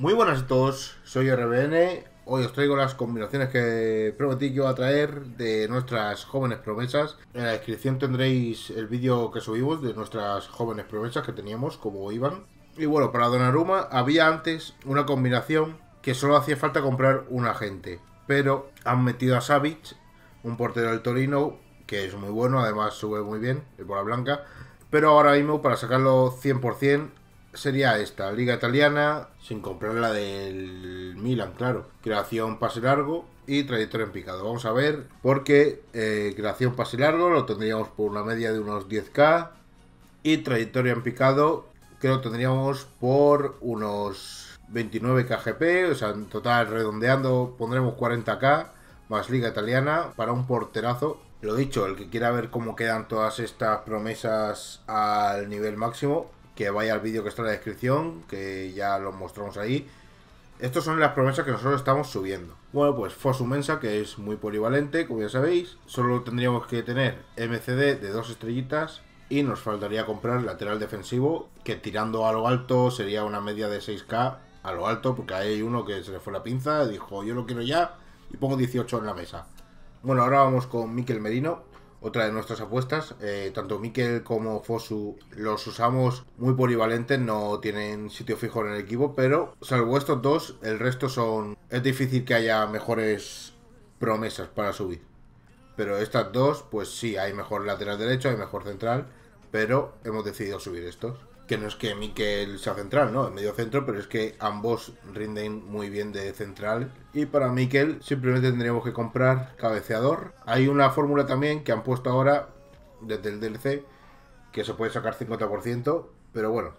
Muy buenas a todos, soy RBN. Hoy os traigo las combinaciones que prometí que iba a traer de nuestras jóvenes promesas. En la descripción tendréis el vídeo que subimos de nuestras jóvenes promesas que teníamos, como iban. Y bueno, para Donnarumma había antes una combinación que solo hacía falta comprar un agente, pero han metido a Savage, un portero del Torino, que es muy bueno, además sube muy bien, el bola blanca. Pero ahora mismo, para sacarlo 100%, sería esta, Liga Italiana, sin comprar la del Milan, claro. Creación, pase largo y trayectoria en picado. Vamos a ver, porque creación, pase largo lo tendríamos por una media de unos 10k. Y trayectoria en picado que lo tendríamos por unos 29 kgp. O sea, en total, redondeando, pondremos 40k más Liga Italiana para un porterazo. Lo dicho, el que quiera ver cómo quedan todas estas promesas al nivel máximo, que vaya al vídeo que está en la descripción, que ya lo mostramos ahí. Estas son las promesas que nosotros estamos subiendo. Bueno, pues Fosumensa, que es muy polivalente, como ya sabéis. Solo tendríamos que tener MCD de 2 estrellitas y nos faltaría comprar lateral defensivo, que tirando a lo alto sería una media de 6k a lo alto, porque hay uno que se le fue la pinza, dijo yo lo quiero ya y pongo 18 en la mesa. Bueno, ahora vamos con Mikel Merino. Otra de nuestras apuestas, tanto Mikel como Fosu los usamos muy polivalentes, no tienen sitio fijo en el equipo, pero salvo estos dos, el resto son... Es difícil que haya mejores promesas para subir. Pero estas dos, pues sí, hay mejor lateral derecho, hay mejor central, pero hemos decidido subir estos. Que no es que Mikel sea central, ¿no? En medio centro, pero es que ambos rinden muy bien de central. Y para Mikel simplemente tendríamos que comprar cabeceador. Hay una fórmula también que han puesto ahora desde el DLC que se puede sacar 50%. Pero bueno,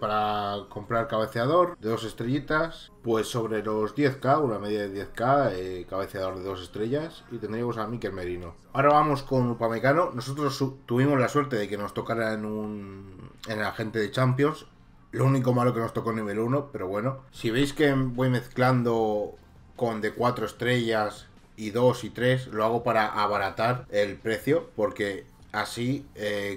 para comprar cabeceador de 2 estrellitas, pues sobre los 10k, una media de 10k, cabeceador de 2 estrellas, y tendríamos a Mikel Merino. Ahora vamos con Upamecano. Nosotros tuvimos la suerte de que nos tocara en el agente de Champions. Lo único malo que nos tocó nivel 1, pero bueno. Si veis que voy mezclando con de 4 estrellas y 2 y 3, lo hago para abaratar el precio, porque... Así,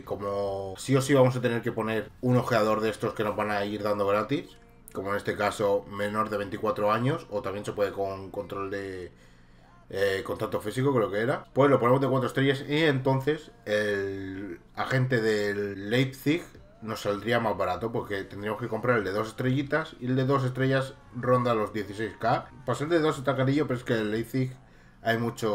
como sí o sí vamos a tener que poner un ojeador de estos que nos van a ir dando gratis, como en este caso menor de 24 años, o también se puede con control de contacto físico, creo que era. Pues lo ponemos de 4 estrellas y entonces el agente del Leipzig nos saldría más barato, porque tendríamos que comprar el de 2 estrellitas y el de 2 estrellas ronda los 16k. Pues el de 2 está carillo, pero es que el Leipzig hay mucha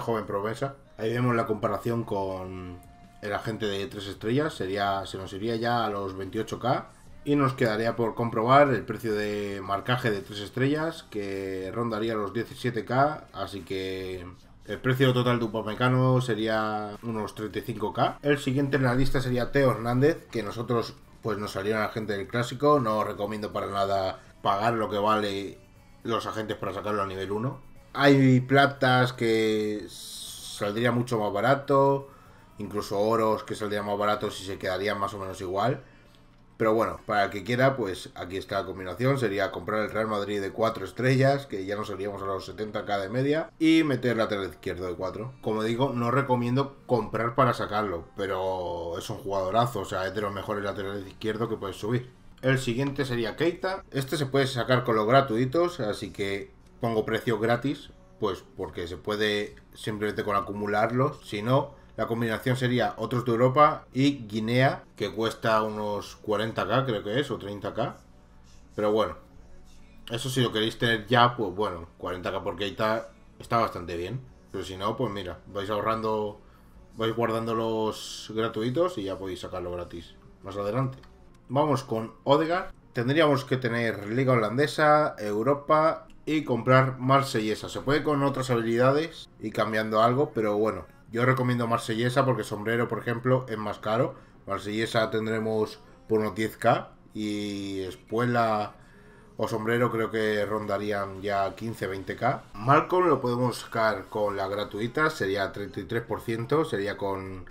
joven promesa. Ahí vemos la comparación con el agente de 3 estrellas, se nos iría ya a los 28k y nos quedaría por comprobar el precio de marcaje de 3 estrellas, que rondaría los 17k, así que el precio total de Upamecano sería unos 35k. El siguiente en la lista sería Theo Hernández, que nosotros pues nos salió el agente del clásico. No os recomiendo para nada pagar lo que vale los agentes para sacarlo a nivel 1. Hay platas que saldría mucho más barato, incluso oros que saldrían más baratos y se quedarían más o menos igual. Pero bueno, para el que quiera, pues aquí está la combinación. Sería comprar el Real Madrid de 4 estrellas, que ya nos iríamos a los 70k de media, y meter lateral izquierdo de 4. Como digo, no recomiendo comprar para sacarlo, pero es un jugadorazo, o sea, es de los mejores laterales izquierdos que puedes subir. El siguiente sería Keita. Este se puede sacar con los gratuitos, así que pongo precio gratis, pues porque se puede simplemente con acumularlos. Si no, la combinación sería otros de Europa y Guinea, que cuesta unos 40k creo que es, o 30k. Pero bueno, eso si lo queréis tener ya, pues bueno, 40k por Keita está bastante bien. Pero si no, pues mira, vais ahorrando, vais guardando los gratuitos y ya podéis sacarlo gratis más adelante. Vamos con Odegaard. Tendríamos que tener Liga Holandesa, Europa... Y comprar marsellesa. Se puede con otras habilidades y cambiando algo, pero bueno, yo recomiendo marsellesa porque sombrero, por ejemplo, es más caro. Marsellesa tendremos por unos 10k y espuela o sombrero creo que rondarían ya 15-20k. Malcolm lo podemos sacar con la gratuita, sería 33%, sería con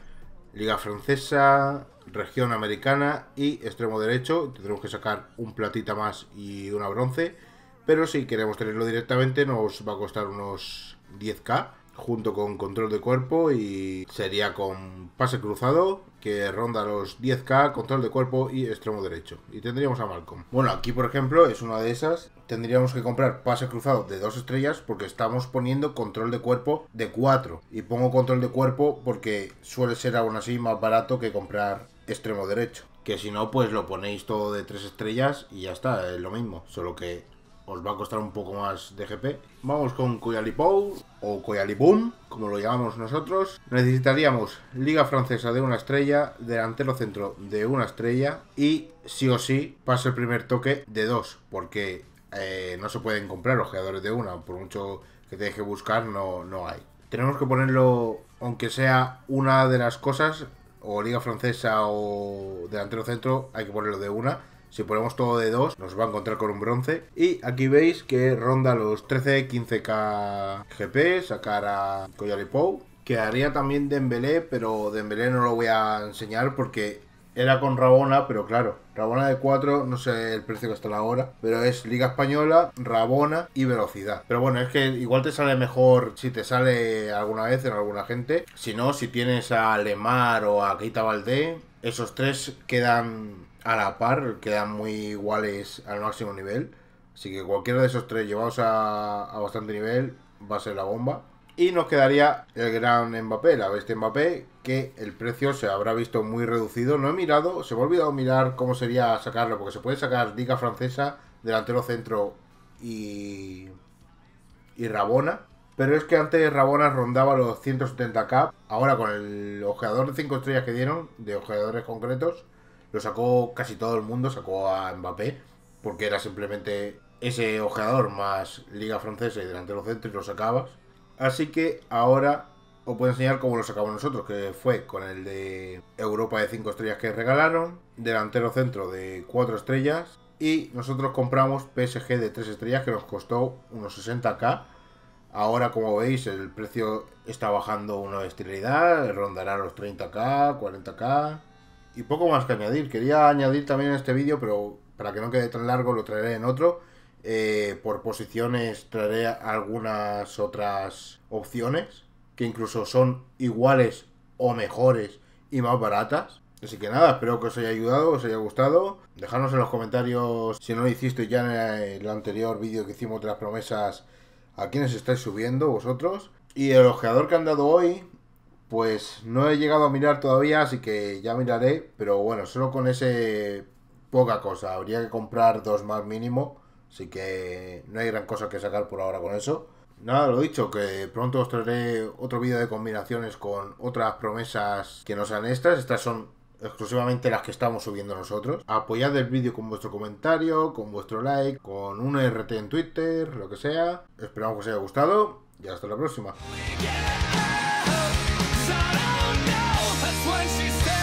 Liga Francesa, Región Americana y extremo derecho. Tendremos que sacar un platita más y una bronce. Pero si queremos tenerlo directamente nos va a costar unos 10k. junto con control de cuerpo, y sería con pase cruzado que ronda los 10k, control de cuerpo y extremo derecho. Y tendríamos a Malcolm. Bueno, aquí por ejemplo es una de esas. Tendríamos que comprar pase cruzado de 2 estrellas porque estamos poniendo control de cuerpo de 4. Y pongo control de cuerpo porque suele ser aún así más barato que comprar extremo derecho. Que si no, pues lo ponéis todo de 3 estrellas y ya está, es lo mismo. Solo que os va a costar un poco más de GP. Vamos con Coyalipou o Coyalipou, como lo llamamos nosotros. Necesitaríamos liga francesa de 1 estrella, delantero centro de 1 estrella y sí o sí pase el primer toque de 2, porque no se pueden comprar los jugadores de 1, por mucho que te deje buscar, no hay. Tenemos que ponerlo, aunque sea una de las cosas, o liga francesa o delantero centro, hay que ponerlo de 1. Si ponemos todo de 2, nos va a encontrar con un bronce. Y aquí veis que ronda los 13-15k GP, sacar a Coyalipou. Quedaría también Dembélé, pero Dembélé no lo voy a enseñar porque era con Rabona, pero claro, Rabona de 4, no sé el precio que está ahora, pero es Liga Española, Rabona y velocidad. Pero bueno, es que igual te sale mejor si te sale alguna vez en alguna gente. Si no, si tienes a Lemar o a Keita Valdé, esos 3 quedan a la par, quedan muy iguales al máximo nivel. Así que cualquiera de esos 3 llevados a bastante nivel va a ser la bomba. Y nos quedaría el gran Mbappé, la bestia Mbappé, que el precio se habrá visto muy reducido. No he mirado, se me ha olvidado mirar cómo sería sacarlo, porque se puede sacar liga francesa, delantero centro y Rabona. Pero es que antes Rabona rondaba los 170k, ahora con el ojeador de 5 estrellas que dieron, de ojeadores concretos, lo sacó casi todo el mundo, sacó a Mbappé, porque era simplemente ese ojeador más liga francesa y delantero centro y lo sacabas. Así que ahora os puedo enseñar cómo lo sacamos nosotros, que fue con el de Europa de 5 estrellas que regalaron, delantero centro de 4 estrellas y nosotros compramos PSG de 3 estrellas que nos costó unos 60k. Ahora, como veis, el precio está bajando una esterilidad, rondará los 30k, 40k... Y poco más que añadir. Quería añadir también en este vídeo, pero para que no quede tan largo lo traeré en otro. Por posiciones traeré algunas otras opciones que incluso son iguales o mejores y más baratas. Así que nada, espero que os haya ayudado, os haya gustado. Dejadnos en los comentarios, si no lo hicisteis ya en el anterior vídeo que hicimos de las promesas, a quiénes estáis subiendo vosotros. Y el ojeador que han dado hoy, pues no he llegado a mirar todavía, así que ya miraré. Pero bueno, solo con ese poca cosa. Habría que comprar 2 más mínimo, así que no hay gran cosa que sacar por ahora con eso. Nada, lo dicho, que pronto os traeré otro vídeo de combinaciones con otras promesas que no sean estas. Estas son exclusivamente las que estamos subiendo nosotros. Apoyad el vídeo con vuestro comentario, con vuestro like, con un RT en Twitter, lo que sea. Esperamos que os haya gustado y hasta la próxima. I don't know, that's what she said.